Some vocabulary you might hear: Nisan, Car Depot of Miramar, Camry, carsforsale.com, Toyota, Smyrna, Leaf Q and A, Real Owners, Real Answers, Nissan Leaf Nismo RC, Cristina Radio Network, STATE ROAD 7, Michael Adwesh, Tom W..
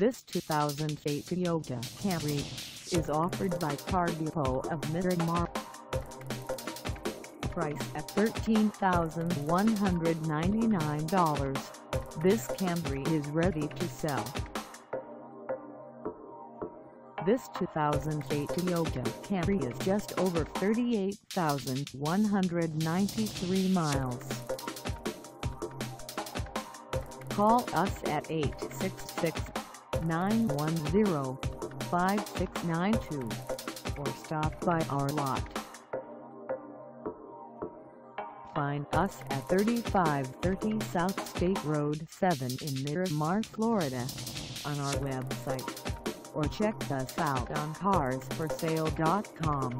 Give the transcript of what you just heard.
This 2008 Toyota Camry is offered by Car Depot of Miramar. Price at $13,199, this Camry is ready to sell. This 2008 Toyota Camry is just over 38,193 miles. Call us at 866-910-5692 or stop by our lot. Find us at 3530 South State Road 7 in Miramar, Florida on our website, or check us out on carsforsale.com.